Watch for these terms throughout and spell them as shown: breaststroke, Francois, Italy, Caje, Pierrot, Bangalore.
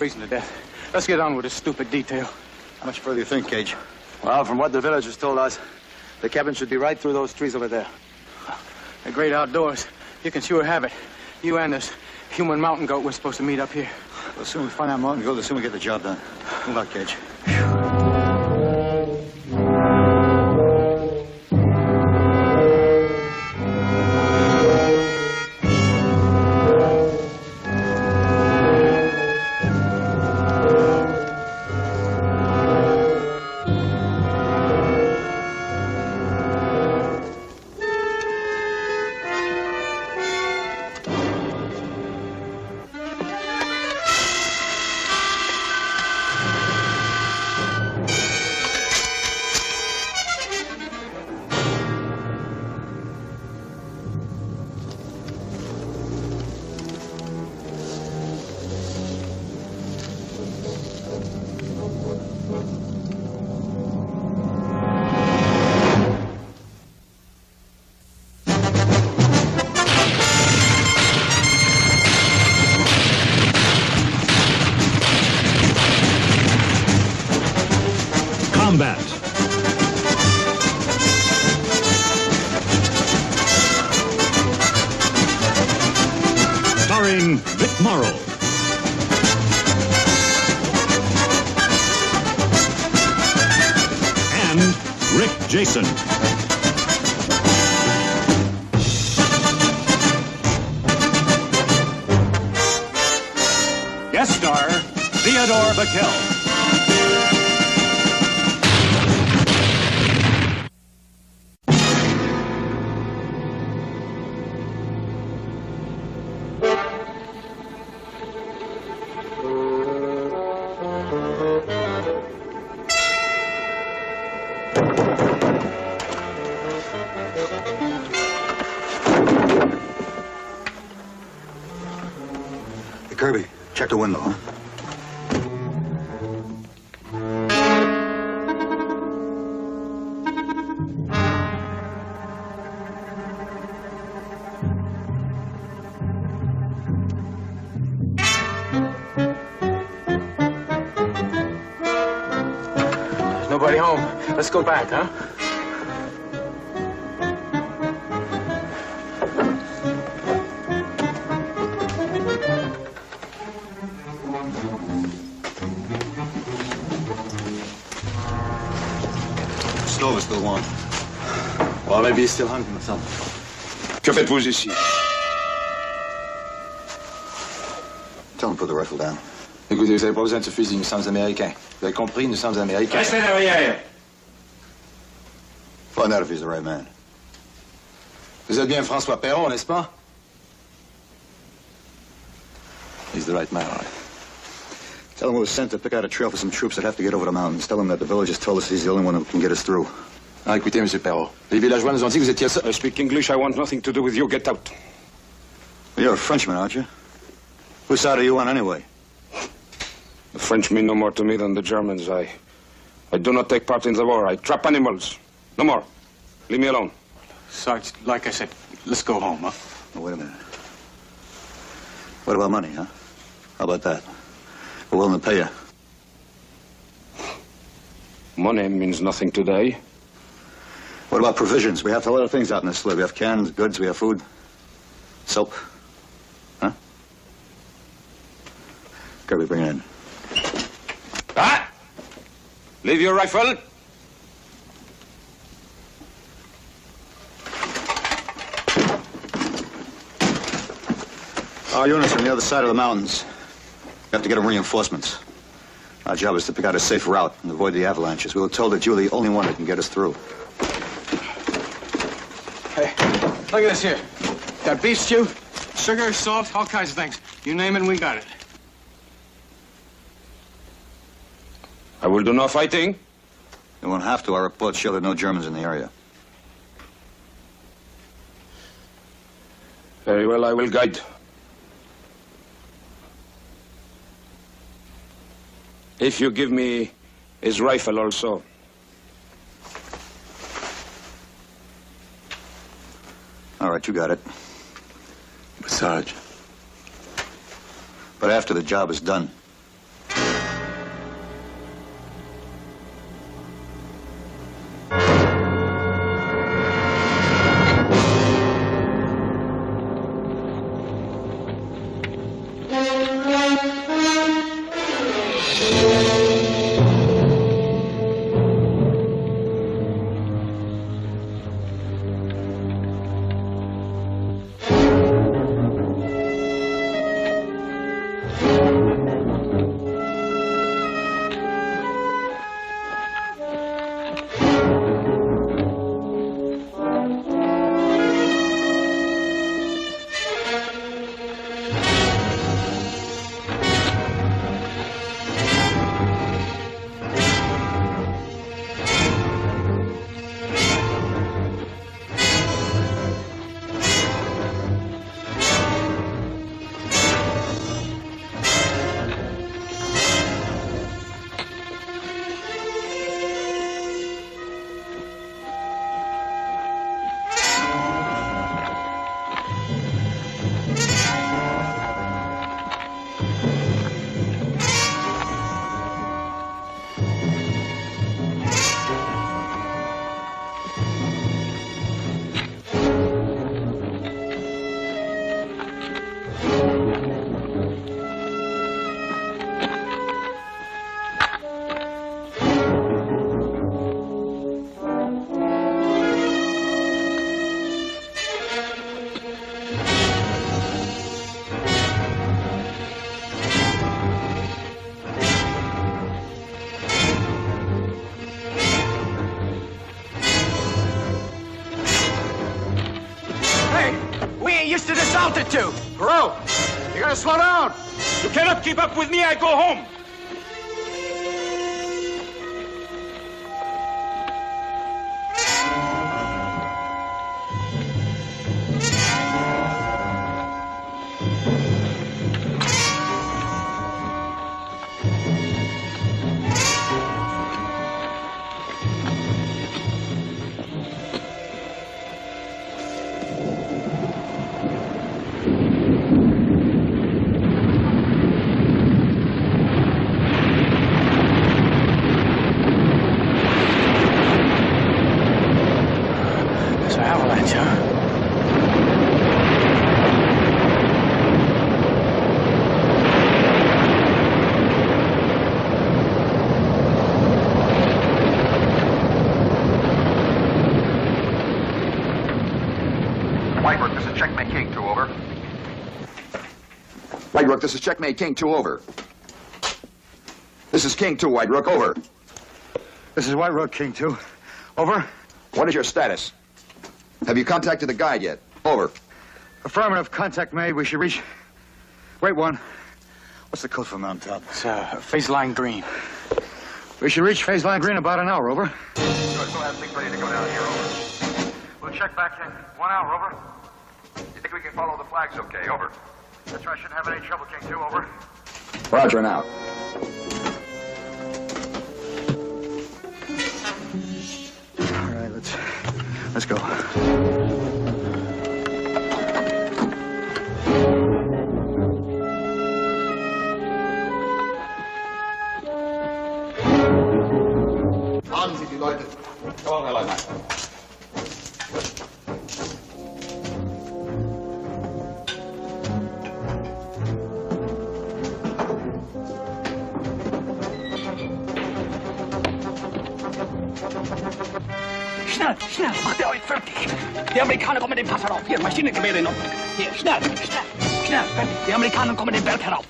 freezing to death. Let's get on with this stupid detail. How much further do you think, Cage? Well, from what the villagers told us, the cabin should be right through those trees over there. The great outdoors. You can sure have it. You and this human mountain goat were supposed to meet up here. Well, the sooner we find out mountain goat, the sooner we get the job done. Good luck, Cage. Let's go back, huh? Snow is still warm. Well, maybe he's still hungry or something. Que faites-vous ici? Tell him to put the rifle down. Écoutez, vous n'avez pas besoin de ce fusil, nous sommes américains. Vous avez compris, nous sommes américains. Restez derrière! Find out if he's the right man. Vous êtes bien Francois Pierrot, n'est-ce pas? He's the right man, all right. Tell him we were sent to pick out a trail for some troops that have to get over the mountains. Tell him that the villagers told us he's the only one who can get us through. Ah, écoutez, Monsieur Pierrot. Les villageois nous ont dit que vous étiez... I speak English. I want nothing to do with you. Get out. You're a Frenchman, aren't you? Whose side are you on, anyway? The French mean no more to me than the Germans. I do not take part in the war. I trap animals. No more. Leave me alone. Sarge, like I said, let's go home, huh? Oh, wait a minute. What about money, huh? How about that? We're willing to pay you. Money means nothing today. What about provisions? We have a lot of things out in this slip. We have cans, goods, we have food. Soap. Huh? Kirby, bring it in. Ah! Leave your rifle. Our units are on the other side of the mountains. We have to get them reinforcements. Our job is to pick out a safe route and avoid the avalanches. We were told that you're the only one that can get us through. Hey, look at this here. Got beef stew, sugar, salt, all kinds of things. You name it, we got it. I will do no fighting. You won't have to. Our reports show there are no Germans in the area. Very well, I will guide. If you give me his rifle also. All right, you got it. But Sarge. But after the job is done, used to this altitude. Pierrot, you gotta slow down. You cannot keep up with me. I go home. White Rook, this is checkmate King 2, over. This is King 2, White Rook, over. This is White Rook, King 2, over. What is your status? Have you contacted the guide yet? Over. Affirmative, contact made. We should reach... Wait one. What's the code for mountaintop? It's phase line green. We should reach phase line green about an hour, over. Good, we'll have things ready to go down here, over. We'll check back in 1 hour, over. You think we can follow the flags okay, over? That's right, shouldn't have any trouble, King 2, over. Roger, and out. All right, let's go. Fahren Sie die Leute. Komm, Herr Leutnant. Schnell, schnell, macht ihr euch fertig. Die Amerikaner kommen den Pass herauf. Hier, Maschinengewehr in Ordnung. Hier, schnell, schnell, schnell, fertig. Die Amerikaner kommen den Berg herauf.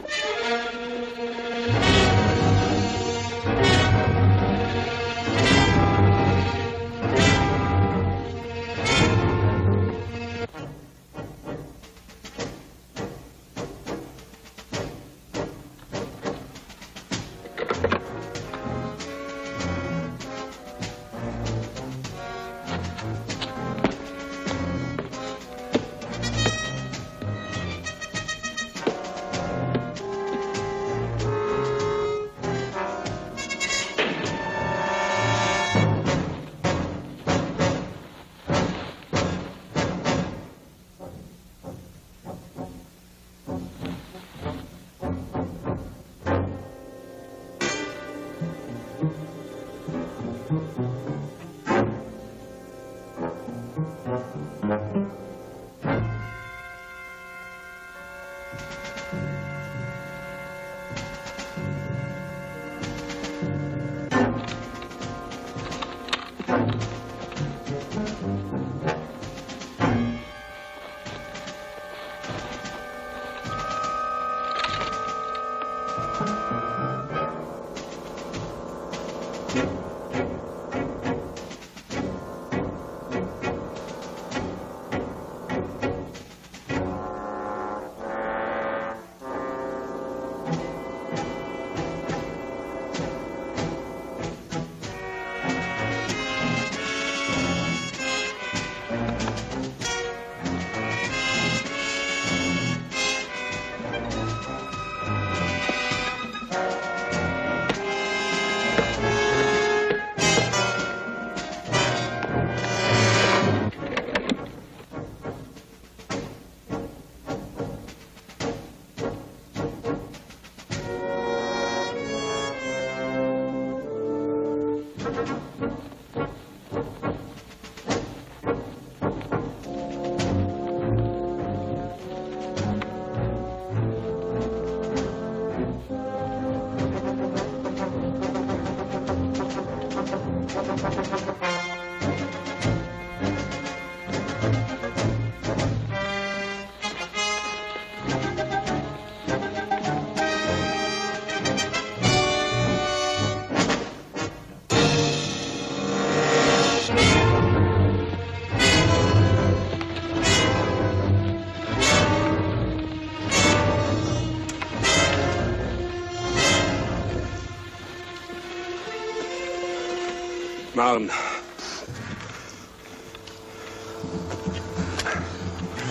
down.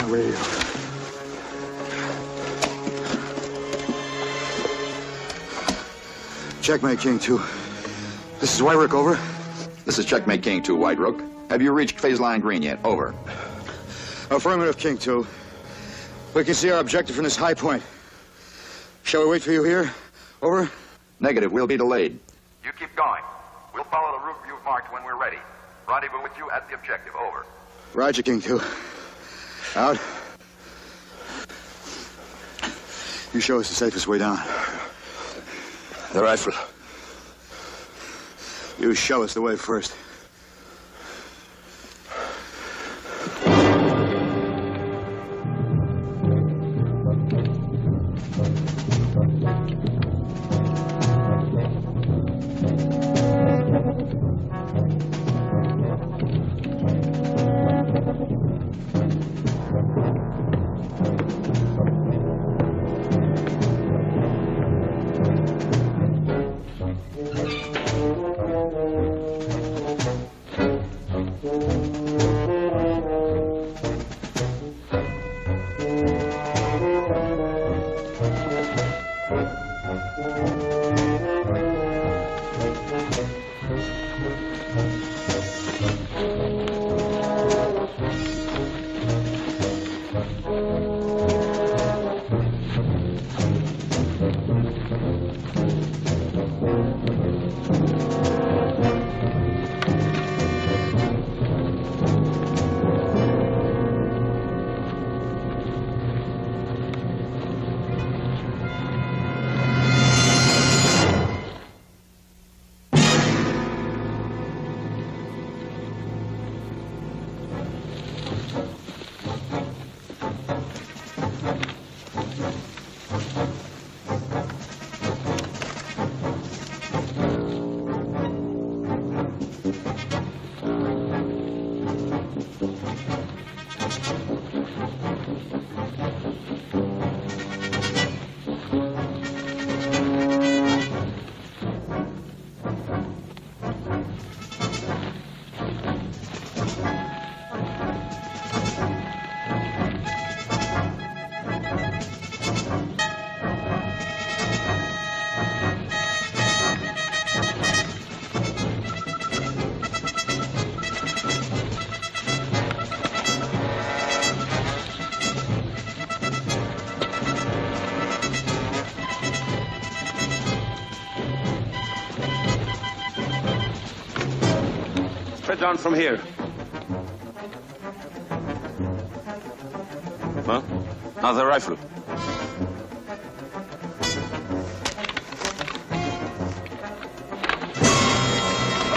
Radio. Checkmate, King 2. This is White Rook, over. This is Checkmate, King 2, White Rook. Have you reached phase line green yet? Over. Affirmative, King 2. We can see our objective from this high point. Shall we wait for you here? Over. Negative. We'll be delayed. You keep going. We'll follow the route you've marked when we're ready. Rendezvous with you at the objective. Over. Roger, King 2. Out. You show us the safest way down. The rifle. You show us the way first. Down from here. Huh? Now the rifle.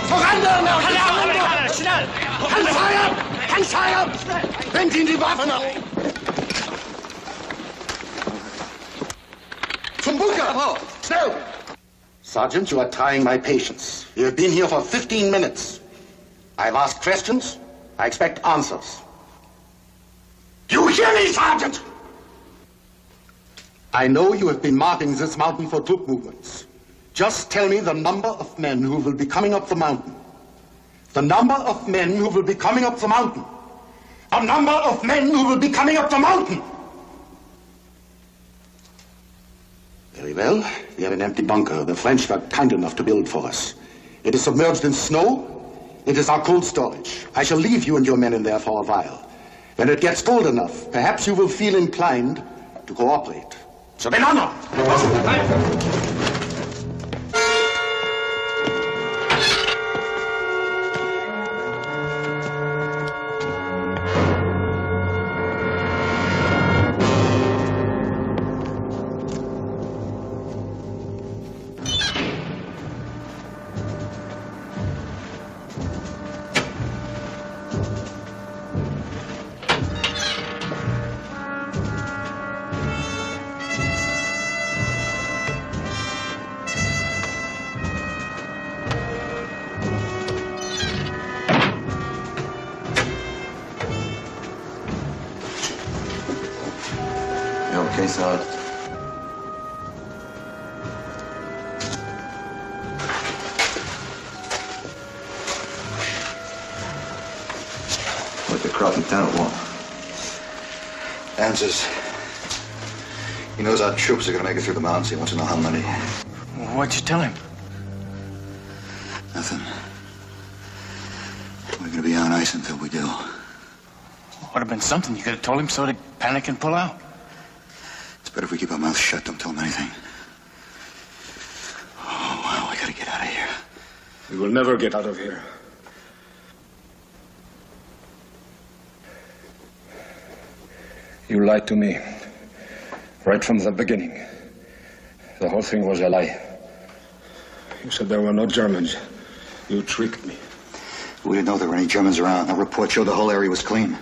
Voran, Amerikaner, schnell! Handfeuer! Handfeuer! Wenden Sie die Waffen ab! Zum Bunker! Schnell! Sergeant, you are trying my patience. You have been here for 15 minutes. I've asked questions. I expect answers. You hear me, Sergeant? I know you have been marking this mountain for troop movements. Just tell me the number of men who will be coming up the mountain. The number of men who will be coming up the mountain. The number of men who will be coming up the mountain. Very well. We have an empty bunker the French were kind enough to build for us. It is submerged in snow. It is our cold storage. I shall leave you and your men in there for a while. When it gets cold enough, perhaps you will feel inclined to cooperate. So then on! the crop lieutenant want? Answers. He knows our troops are going to make it through the mountains. He wants to know how many. Well, what'd you tell him? Nothing. We're going to be on ice until we do. Would have been something. You could have told him so to panic and pull out. It's better if we keep our mouths shut. Don't tell him anything. Oh, wow. We got to get out of here. We will never get out of here. You lied to me. Right from the beginning. The whole thing was a lie. You said there were no Germans. You tricked me. We didn't know there were any Germans around. Our report showed the whole area was clean.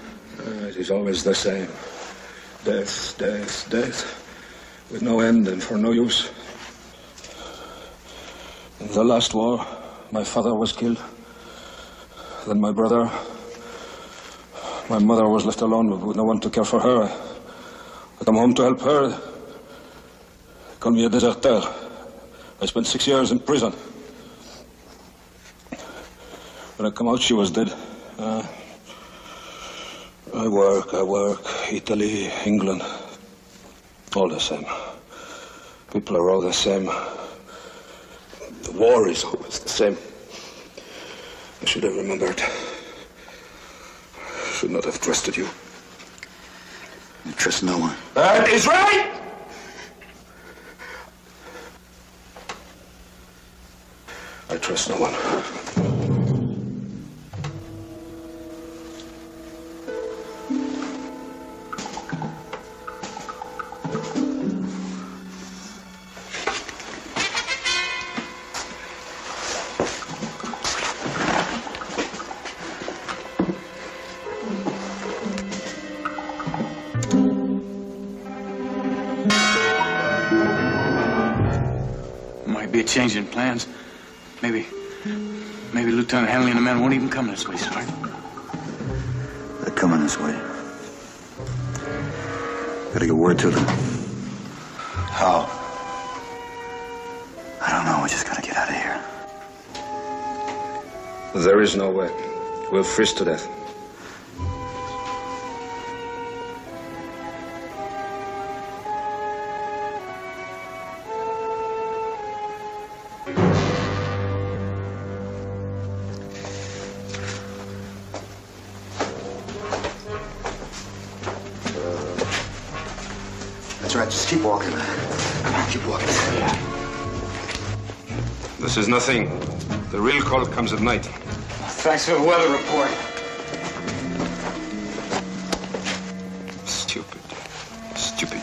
It is always the same. Death, death, death. With no end and for no use. In the last war, my father was killed. Then my brother. My mother was left alone with no one to care for her. I come home to help her. They called me a deserteur. I spent 6 years in prison. When I come out, she was dead. I work. Italy, England. All the same. People are all the same. The war is always the same. I should have remembered. I should not have trusted you. You trust no one. That is right! I trust no one. Change in plans. Maybe Lieutenant Henley and the men won't even come this way, Sergeant. They're coming this way. Gotta get word to them. How? I don't know. We just gotta get out of here. There is no way. We'll freeze to death. This is nothing. The real call comes at night. Thanks for the weather report. Stupid. Stupid.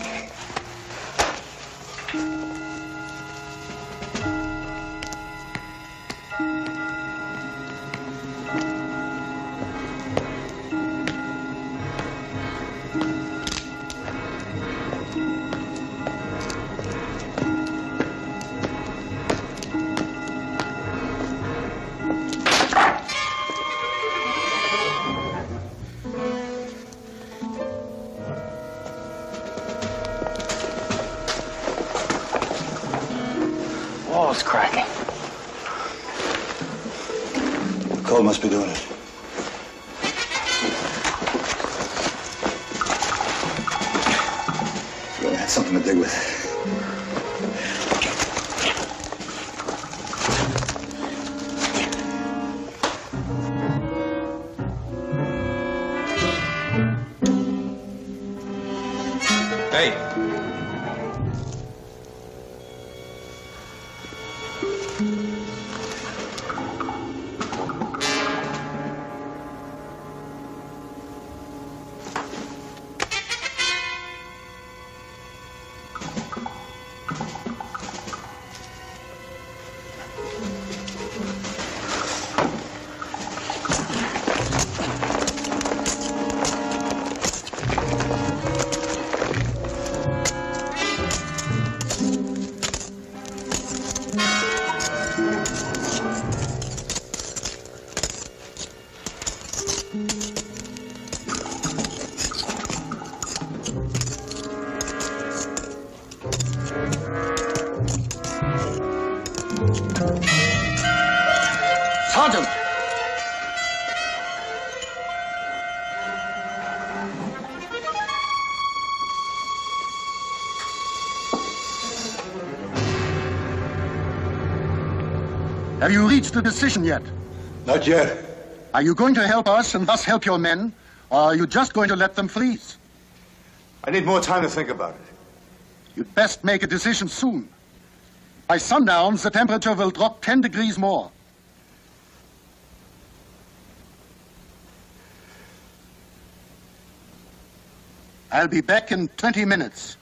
Must be doing it. Really had something to dig with. Hey. Have you reached a decision yet? Not yet. Are you going to help us and thus help your men, or are you just going to let them freeze? I need more time to think about it. You'd best make a decision soon. By sundown, the temperature will drop 10 degrees more. I'll be back in 20 minutes.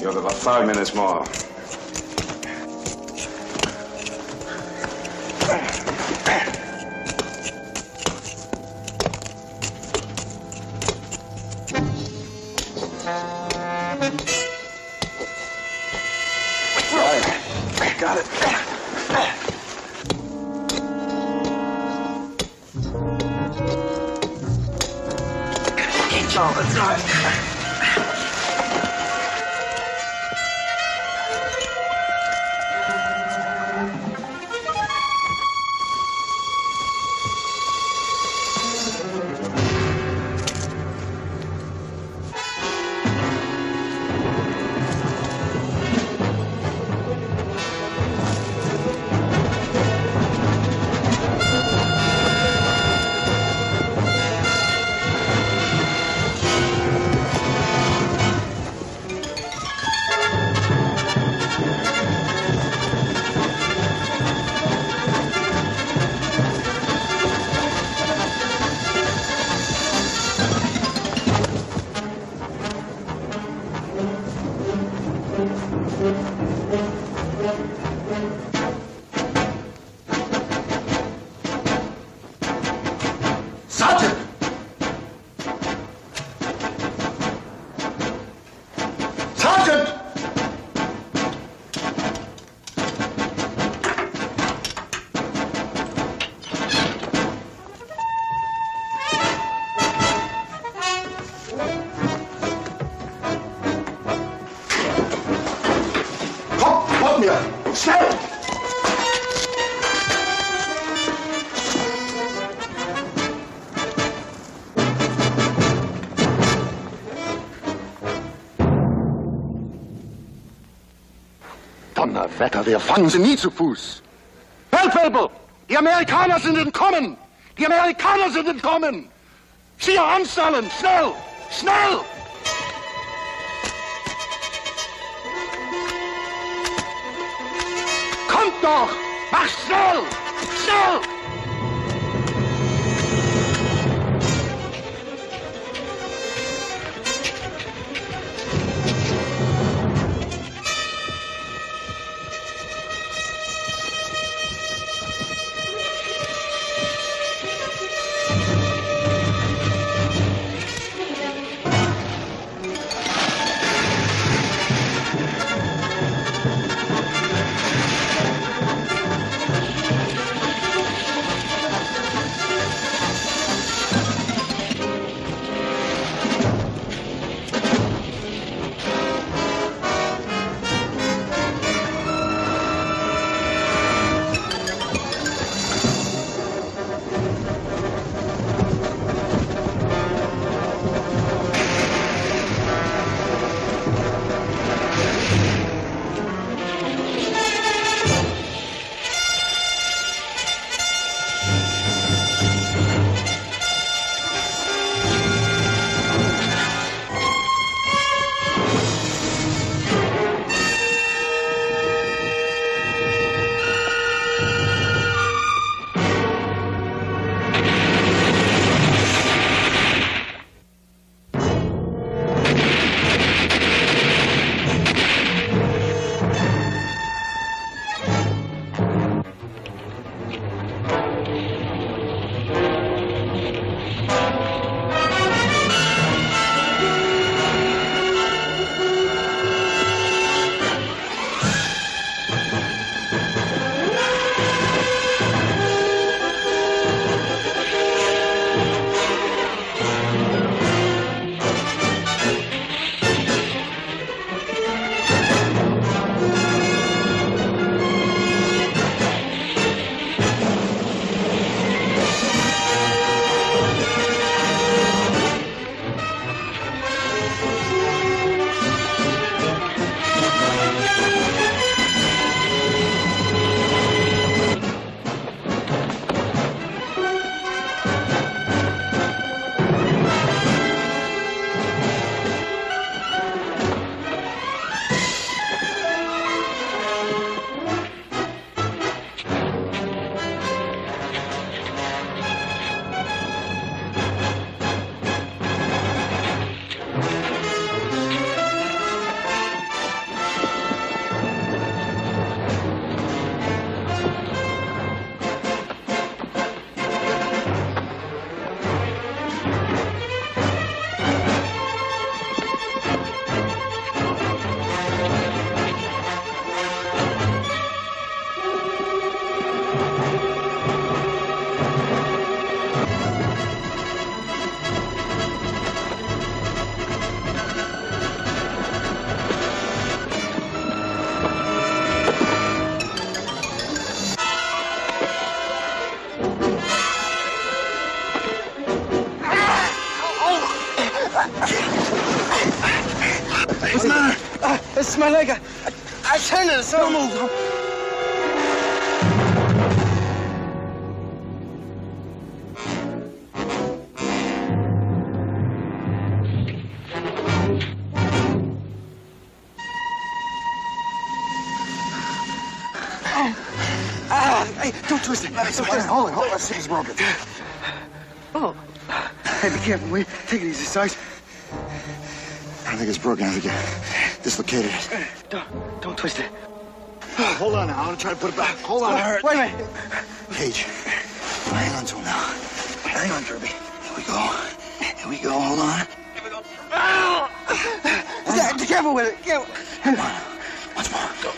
You have about 5 minutes more. Wetter, wir fangen sie nie zu Fuß. Help, help! Die Amerikaner sind entkommen! Die Amerikaner sind entkommen! Schier anstellen! Schnell! Schnell! Kommt doch! Mach schnell! Schnell! What's the matter? It's my leg. I turned it, so... Don't move. Oh. Hey, don't twist it. Hold on. Let's see if it's broken. Oh. Hey, be careful, will you? Take it easy, Sarge. I think it's broken. I think you dislocated it. Don't twist it. Oh, hold on now. I'm going to try to put it back. Hold on. Hurt. Wait a minute. Cage, hang on to him now. Hang on, Kirby. Here we go. Here we go. Hold on. Here we go. Be careful with it. Careful. Come on. Once more. Go.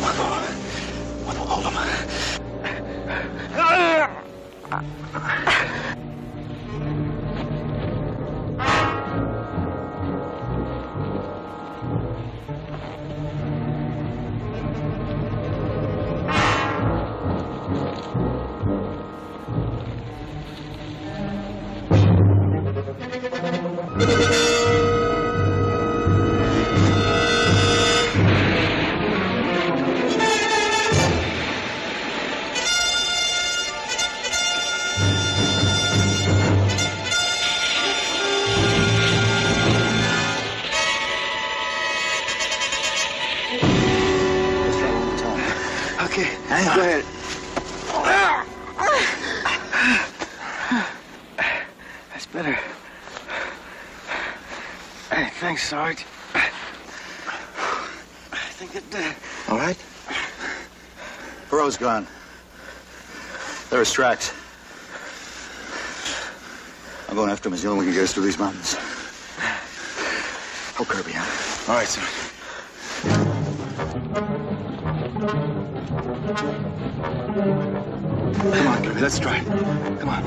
One more. Hold him. Hang on. Go ahead. That's better. Hey, thanks, Sarge. I think it did. All right. Pierrot's gone. There are his tracks. I'm going after him. He's the only one who can get us through these mountains. Oh, Kirby, huh? All right, sir. Come on, Kirby, let's try it. Come on.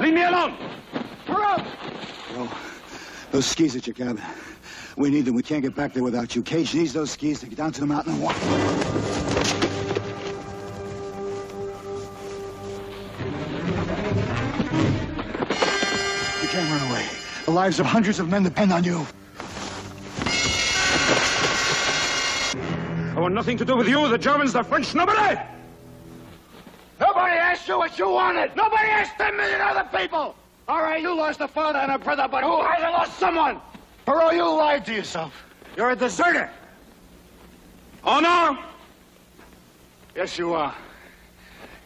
Leave me alone! Pierrot! Pierrot, those skis at your cabin. We need them. We can't get back there without you. Cage needs those skis to get down to the mountain and walk. You can't run away. The lives of hundreds of men depend on you. I want nothing to do with you, the Germans, the French, nobody! Nobody asked you what you wanted. Nobody asked 10 million other people. All right, you lost a father and a brother, but who hasn't lost someone? Pierrot, you lied to yourself. You're a deserter. Oh, no? Yes, you are.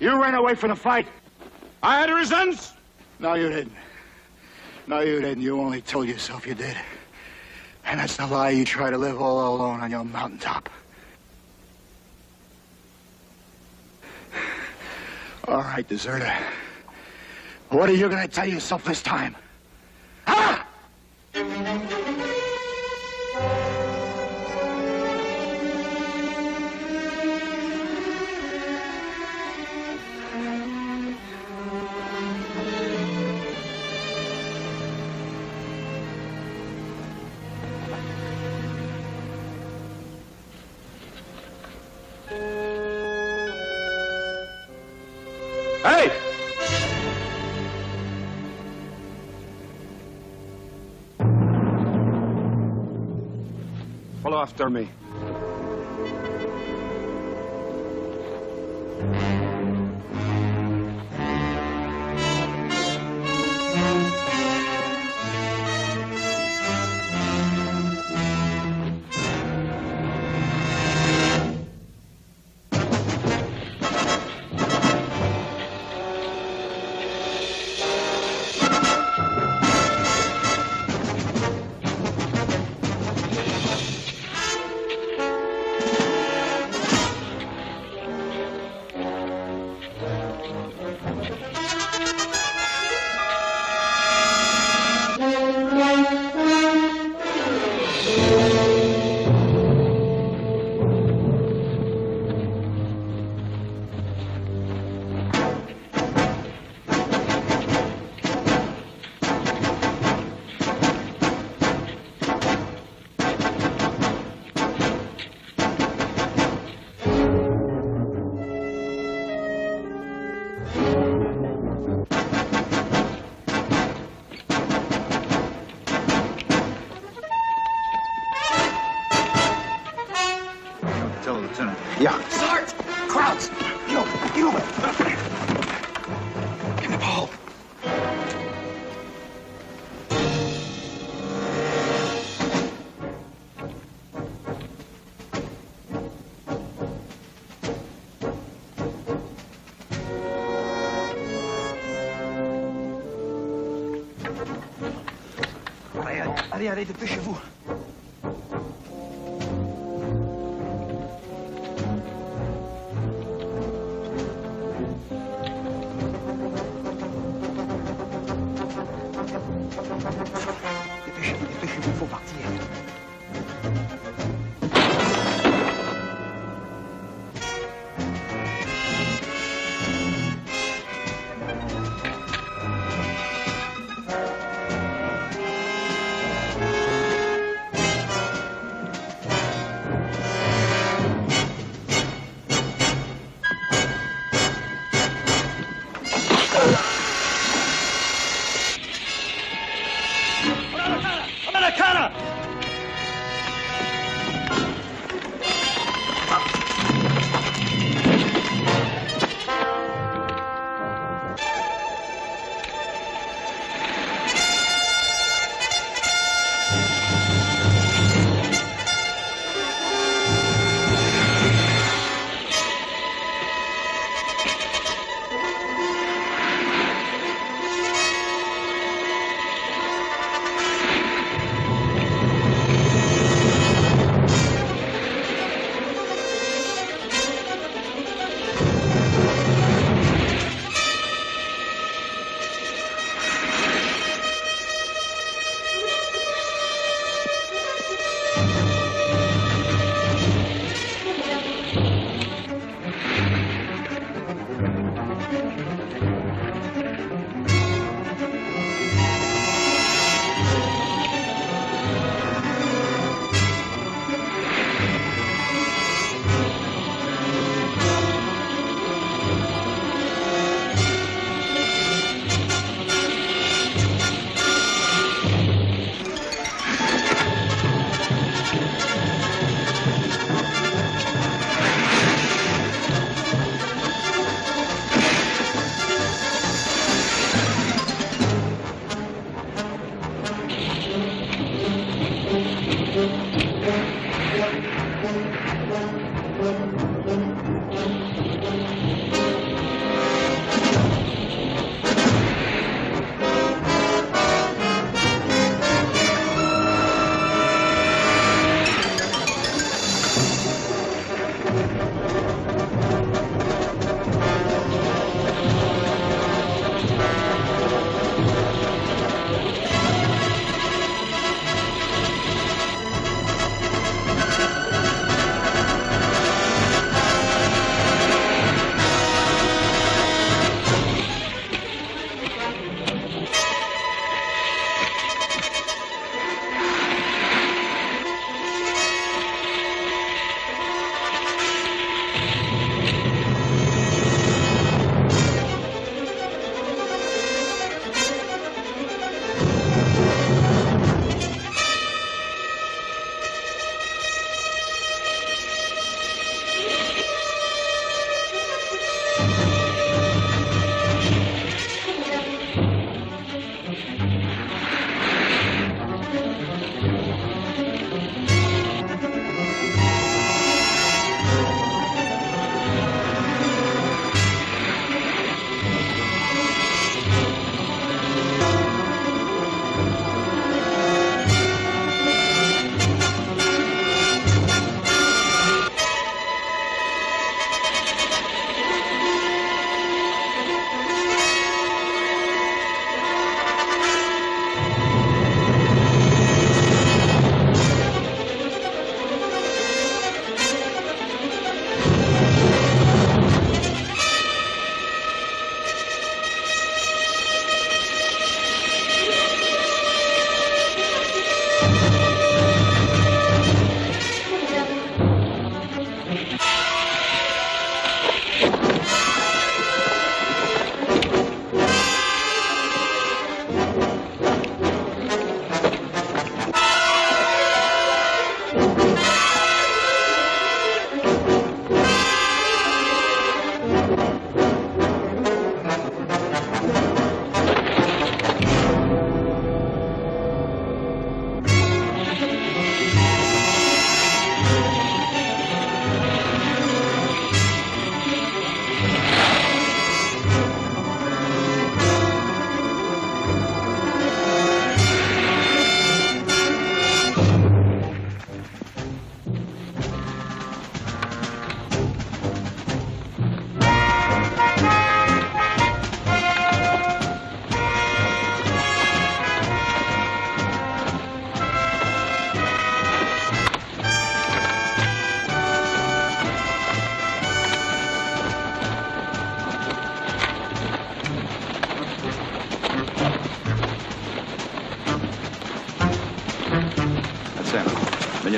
You ran away from the fight. I had a resentment? No, you didn't. No, you didn't. You only told yourself you did. And that's the lie you try to live all alone on your mountaintop. All right, deserter. What are you going to tell yourself this time? Huh? After me. Allez, allez, dépêchez-vous. Dépêchez-vous, dépêchez-vous, il faut partir.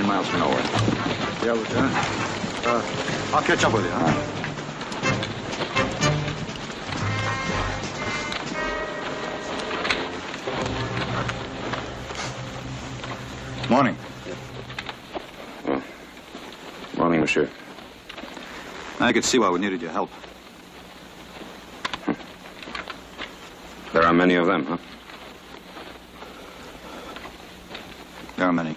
Miles from nowhere. Yeah, Lieutenant. I'll catch up with you, huh? Morning. Oh. Morning, monsieur. I could see why we needed your help. There are many of them, huh? There are many.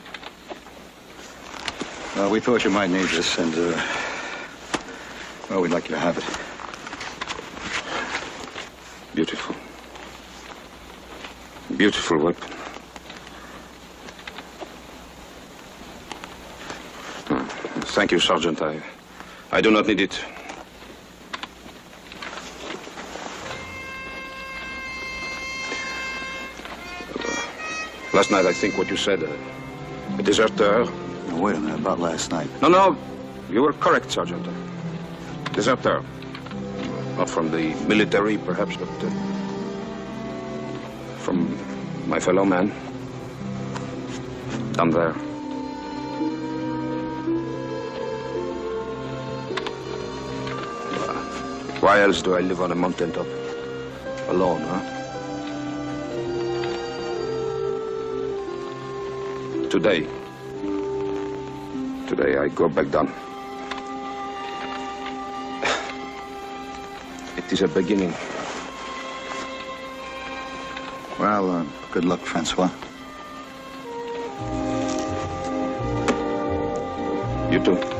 We thought you might need this, and, well, we'd like you to have it. Beautiful. Beautiful weapon. Thank you, Sergeant. I do not need it. Last night, I think what you said, a deserter... Wait a minute, about last night. No, no, you were correct, Sergeant. Deserter. Not from the military, perhaps, but from my fellow man. Down there. Why else do I live on a mountain top? Alone, huh? Today I go back down. It is a beginning. Well, good luck, Francois. You too.